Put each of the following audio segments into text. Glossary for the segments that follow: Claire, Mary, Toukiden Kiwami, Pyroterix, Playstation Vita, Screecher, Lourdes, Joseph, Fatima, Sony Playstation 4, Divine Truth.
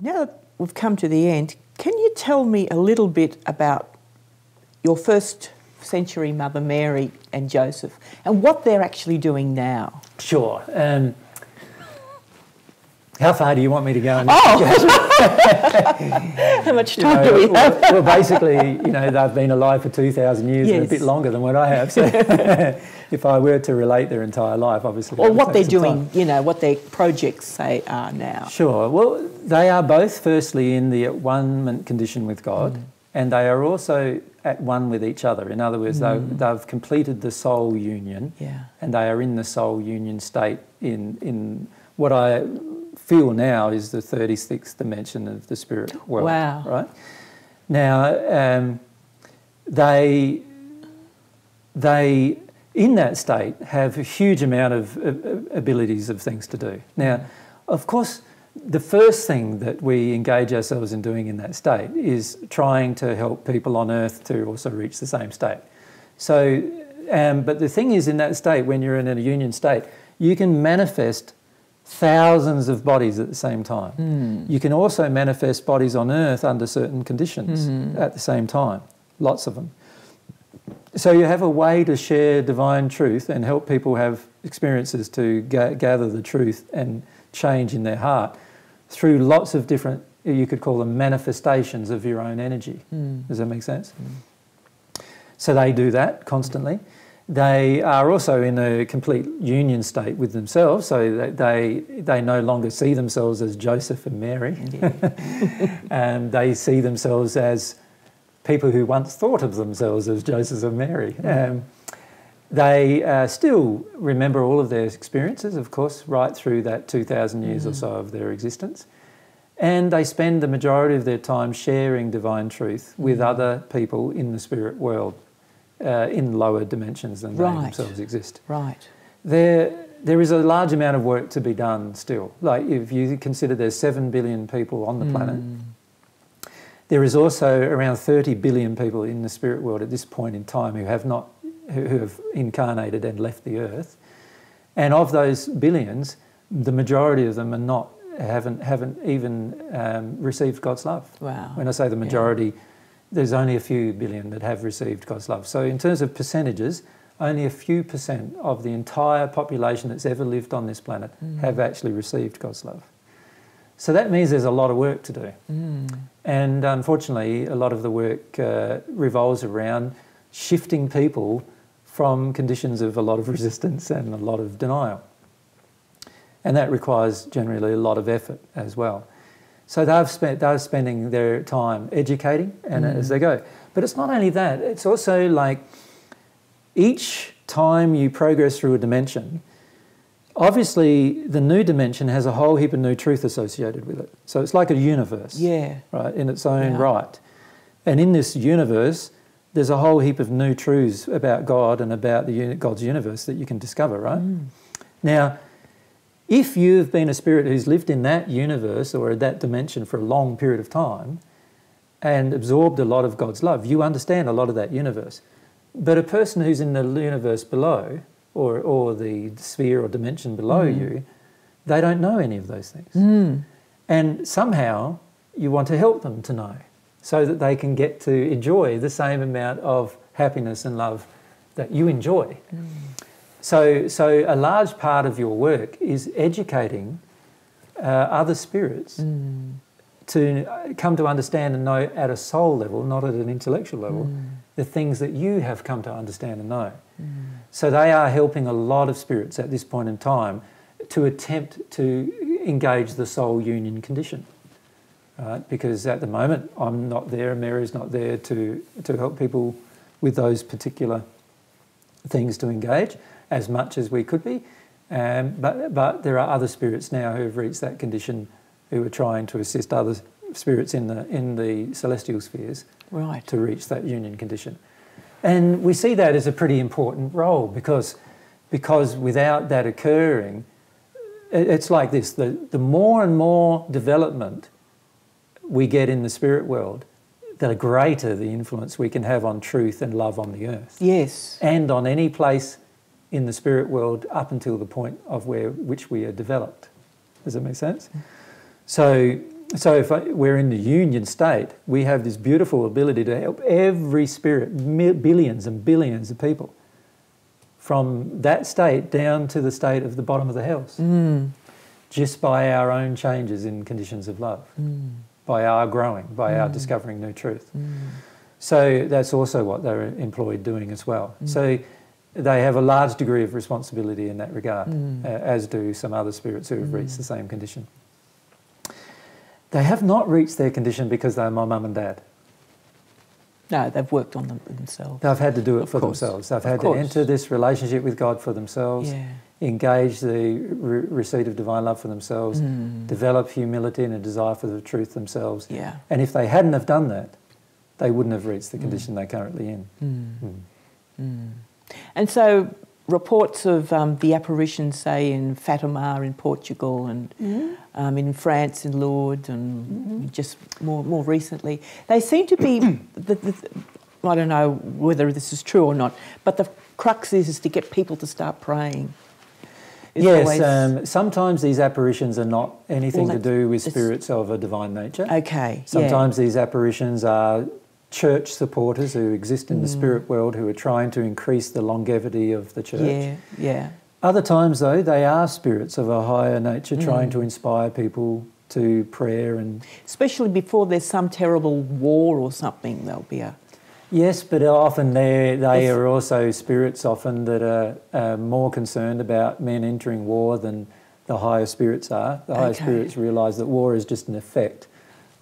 Now that we've come to the end, can you tell me a little bit about your first century mother Mary and Joseph and what they're actually doing now? Sure. How far do you want me to go on this? Oh! How much time do we have? Well, basically, you know, they've been alive for 2,000 years and a bit longer than what I have. So if I were to relate their entire life, obviously... Or what they're doing, you know, what their projects, say, are now. Sure. Well, they are both, firstly, in the at-one-ment condition with God, and they are also at one with each other. In other words, they've completed the soul union, and they are in the soul union state in what I... feel now is the 36th dimension of the spirit world. Wow! Right now, they in that state have a huge amount of abilities of things to do. Now, of course, the first thing that we engage ourselves in doing in that state is trying to help people on earth to also reach the same state. So, but the thing is, in that state, when you're in a union state, you can manifest thousands of bodies at the same time. You can also manifest bodies on earth under certain conditions at the same time, lots of them. So you have a way to share divine truth and help people have experiences to gather the truth and change in their heart through lots of different, you could call them manifestations of your own energy. Does that make sense? So they do that constantly. They are also in a complete union state with themselves, so that they no longer see themselves as Joseph and Mary. And they see themselves as people who once thought of themselves as Joseph and Mary. They still remember all of their experiences, of course, right through that 2,000 years or so of their existence. And they spend the majority of their time sharing divine truth with other people in the spirit world. In lower dimensions than they themselves exist. There is a large amount of work to be done still. Like if you consider there's 7 billion people on the planet, there is also around 30 billion people in the spirit world at this point in time who have not, who have incarnated and left the earth. And of those billions, the majority of them are not, haven't even received God's love. Wow. When I say the majority, there's only a few billion that have received God's love. So in terms of percentages, only a few percent of the entire population that's ever lived on this planet have actually received God's love. So that means there's a lot of work to do. And unfortunately, a lot of the work revolves around shifting people from conditions of a lot of resistance and a lot of denial. And that requires generally a lot of effort as well. So they're spending their time educating and as they go. But it's not only that, it's also like each time you progress through a dimension, obviously the new dimension has a whole heap of new truth associated with it. So it's like a universe, right, in its own right. And in this universe, there's a whole heap of new truths about God and about the God's universe that you can discover, right? Now, if you've been a spirit who's lived in that universe or that dimension for a long period of time and absorbed a lot of God's love, you understand a lot of that universe. But a person who's in the universe below or the sphere or dimension below you, they don't know any of those things. And somehow you want to help them to know so that they can get to enjoy the same amount of happiness and love that you enjoy. So a large part of your work is educating other spirits to come to understand and know at a soul level, not at an intellectual level, the things that you have come to understand and know. So they are helping a lot of spirits at this point in time to attempt to engage the soul union condition. Right? Because at the moment I'm not there, Mary's not there to help people with those particular things to engage as much as we could be, but there are other spirits now who have reached that condition who are trying to assist other spirits in the celestial spheres to reach that union condition. And we see that as a pretty important role because without that occurring, it's like this, the more and more development we get in the spirit world, the greater the influence we can have on truth and love on the earth. And on any place in the spirit world up until the point of which we are developed. Does that make sense? So So if we're in the union state, we have this beautiful ability to help every spirit, billions and billions of people, from that state down to the state of the bottom of the house, just by our own changes in conditions of love, by our growing, by our discovering new truth. So that's also what they're employed doing as well. So they have a large degree of responsibility in that regard, as do some other spirits who have reached the same condition. They have not reached their condition because they're my mum and dad. No, they've worked on them themselves. They've had to do it for themselves. They've had to enter this relationship with God for themselves, engage the receipt of divine love for themselves, develop humility and a desire for the truth themselves. And if they hadn't have done that, they wouldn't have reached the condition they're currently in. And so reports of the apparitions, say, in Fatima in Portugal and in France, in Lourdes, and just more recently, they seem to be, I don't know whether this is true or not, but the crux is to get people to start praying. Yes, sometimes these apparitions are not anything to do with spirits of a divine nature. Okay. Sometimes these apparitions are church supporters who exist in the spirit world who are trying to increase the longevity of the church. Other times, though, they are spirits of a higher nature trying to inspire people to prayer, and especially before there's some terrible war or something, there'll be a... Yes, but often they are also spirits often that are more concerned about men entering war than the higher spirits are. The higher spirits realise that war is just an effect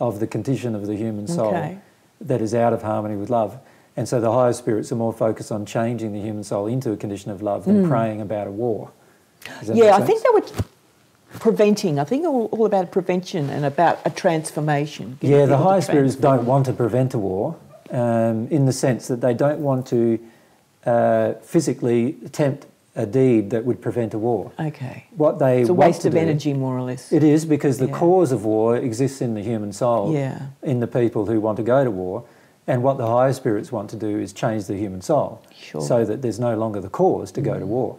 of the condition of the human soul that is out of harmony with love. And so the higher spirits are more focused on changing the human soul into a condition of love than praying about a war. Yeah, I think they were preventing. I think all about prevention and about a transformation. Yeah, the higher spirits don't want to prevent a war, in the sense that they don't want to physically attempt a deed that would prevent a war. What they it's a waste of energy, more or less. It is, because the cause of war exists in the human soul, in the people who want to go to war, and what the higher spirits want to do is change the human soul so that there's no longer the cause to go to war.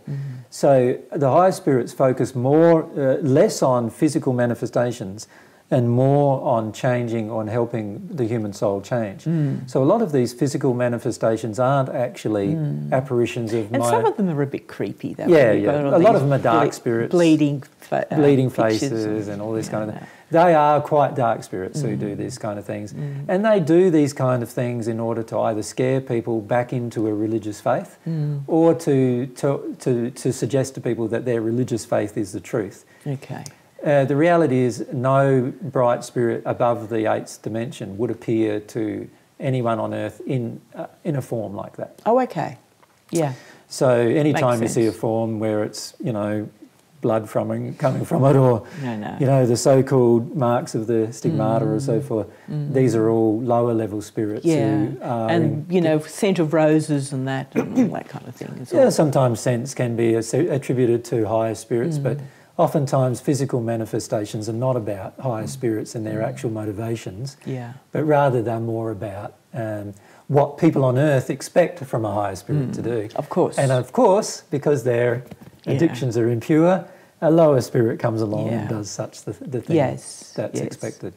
So the higher spirits focus more, less on physical manifestations and more on changing, on helping the human soul change. So a lot of these physical manifestations aren't actually apparitions of... And some of them are a bit creepy, though. A lot of them are dark spirits. Bleeding faces and all this kind of thing. They are quite dark spirits who do these kind of things. And they do these kind of things in order to either scare people back into a religious faith or to suggest to people that their religious faith is the truth. The reality is no bright spirit above the 8th dimension would appear to anyone on Earth in a form like that. So any time you see a form where it's, you know, blood coming from it, or, you know, the so-called marks of the stigmata or so forth, these are all lower-level spirits who are... And, you know, scent of roses and that and all that kind of thing. Yeah, sometimes scents can be attributed to higher spirits, but... Oftentimes physical manifestations are not about higher spirits and their actual motivations, but rather they're more about what people on Earth expect from a higher spirit to do. And of course, because their addictions are impure, a lower spirit comes along and does such the thing that's expected.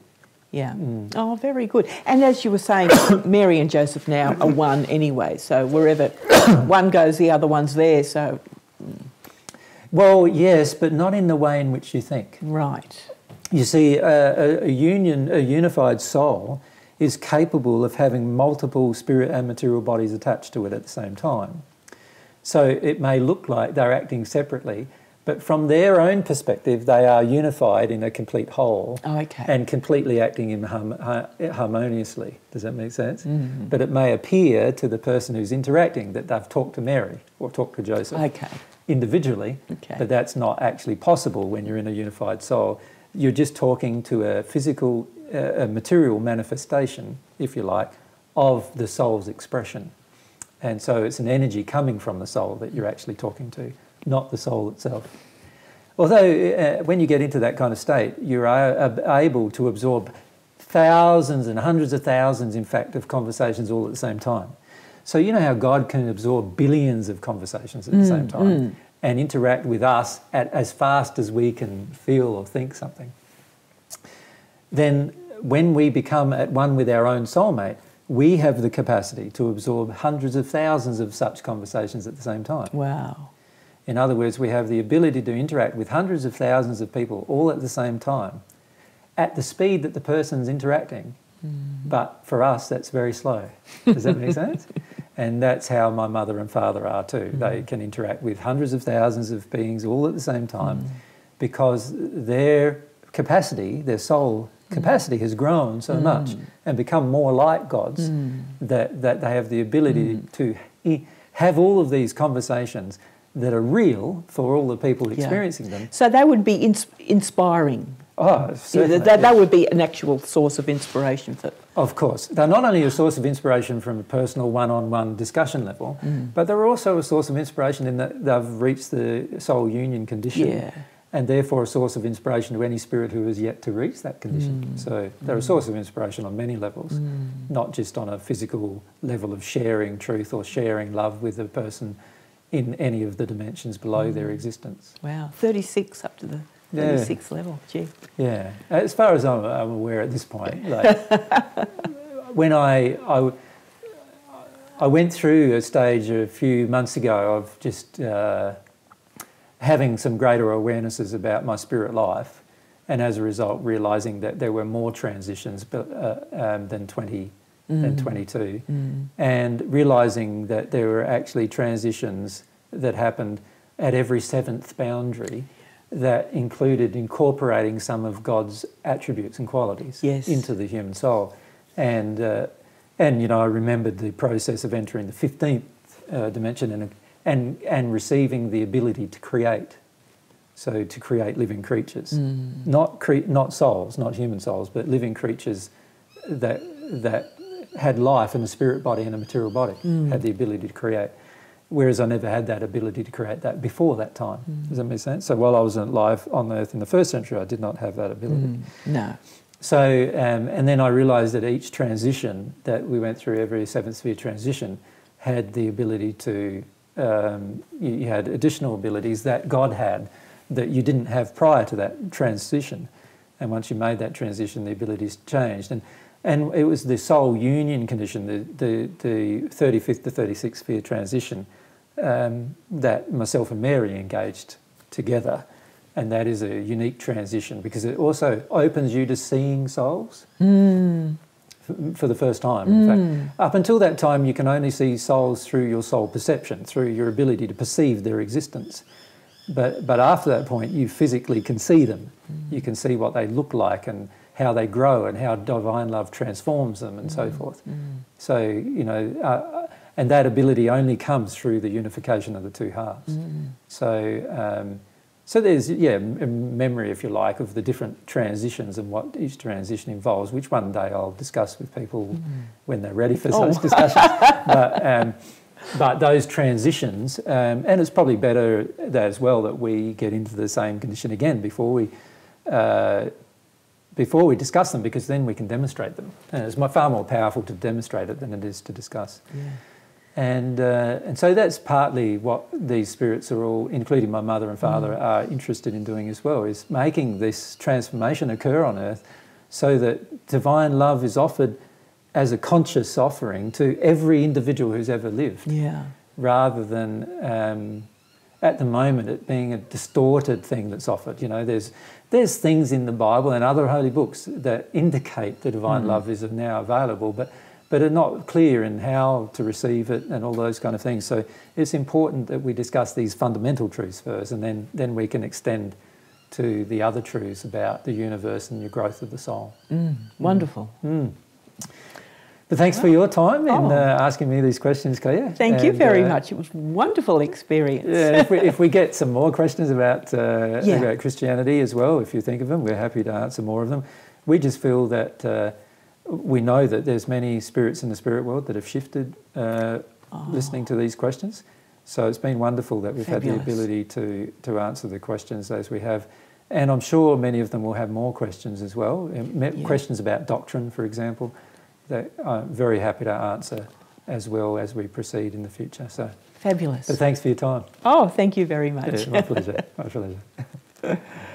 Oh, very good. And as you were saying, Mary and Joseph now are one anyway, so wherever one goes, the other one's there, so... Well, yes, but not in the way in which you think. Right. You see, a unified soul is capable of having multiple spirit and material bodies attached to it at the same time. So it may look like they're acting separately, but from their own perspective, they are unified in a complete whole and completely acting in harmoniously. Does that make sense? But it may appear to the person who's interacting that they've talked to Mary or talked to Joseph. Individually, but that's not actually possible when you're in a unified soul. You're just talking to a physical, a material manifestation, if you like, of the soul's expression. And so it's an energy coming from the soul that you're actually talking to, not the soul itself. Although when you get into that kind of state, you're able to absorb thousands and hundreds of thousands, in fact, of conversations all at the same time. So you know how God can absorb billions of conversations at the same time and interact with us as fast as we can feel or think something. then when we become at one with our own soulmate, we have the capacity to absorb hundreds of thousands of such conversations at the same time. Wow. In other words, we have the ability to interact with hundreds of thousands of people all at the same time at the speed that the person's interacting. Mm. But for us, that's very slow. Does that make sense? And that's how my mother and father are too. Mm. They can interact with hundreds of thousands of beings all at the same time because their capacity, their soul capacity has grown so much and become more like God's that they have the ability to have all of these conversations that are real for all the people experiencing them. So that would be inspiring. Oh, certainly. That would be an actual source of inspiration. Of course. They're not only a source of inspiration from a personal one-on-one discussion level, but they're also a source of inspiration in that they've reached the soul union condition and therefore a source of inspiration to any spirit who has yet to reach that condition. So they're a source of inspiration on many levels, not just on a physical level of sharing truth or sharing love with a person in any of the dimensions below their existence. Wow, 36 up to the 36th level, gee. Yeah, as far as I'm aware at this point, like, when I went through a stage a few months ago of just having some greater awarenesses about my spirit life, and as a result realising that there were more transitions than 20 than 22, and realising that there were actually transitions that happened at every 7th boundary that included incorporating some of God's attributes and qualities into the human soul. And you know, I remembered the process of entering the 15th dimension and receiving the ability to create, so to create living creatures, not souls, not human souls, but living creatures that had life and a spirit body and a material body, had the ability to create, whereas I never had that ability to create that before that time. Does that make sense? So while I was alive on earth in the 1st century, I did not have that ability. No. So, and then I realised that each transition that we went through, every 7th sphere transition, had the ability to, you had additional abilities that God had that you didn't have prior to that transition. And once you made that transition, the abilities changed. And it was the soul union condition, the 35th to 36th sphere transition, that myself and Mary engaged together. And that is a unique transition because it also opens you to seeing souls for the first time. In fact, up until that time, you can only see souls through your soul perception, through your ability to perceive their existence. But after that point, you physically can see them. You can see what they look like and how they grow and how divine love transforms them and so forth. So, you know, and that ability only comes through the unification of the two halves. So, so there's, a memory, if you like, of the different transitions and what each transition involves, which one day I'll discuss with people when they're ready for such discussions. But those transitions, and it's probably better that as well that we get into the same condition again before we discuss them, because then we can demonstrate them. And it's far more powerful to demonstrate it than it is to discuss. And so that's partly what these spirits are all, including my mother and father, are interested in doing as well, is making this transformation occur on earth so that divine love is offered as a conscious offering to every individual who's ever lived, rather than at the moment it being a distorted thing that's offered. You know, there's things in the Bible and other holy books that indicate that divine love is now available, but are not clear in how to receive it and all those kind of things. So it's important that we discuss these fundamental truths first, and then we can extend to the other truths about the universe and your growth of the soul. Wonderful. But thanks for your time and asking me these questions, Claire. Thank you very much. It was a wonderful experience. If we get some more questions about Christianity as well, if you think of them, we're happy to answer more of them. We just feel that we know that there's many spirits in the spirit world that have shifted listening to these questions. So it's been wonderful that we've had the ability to answer the questions as we have. And I'm sure many of them will have more questions as well, questions about doctrine, for example, that I'm very happy to answer as well as we proceed in the future. So fabulous. But thanks for your time. Oh, thank you very much. Yeah, my pleasure. My pleasure.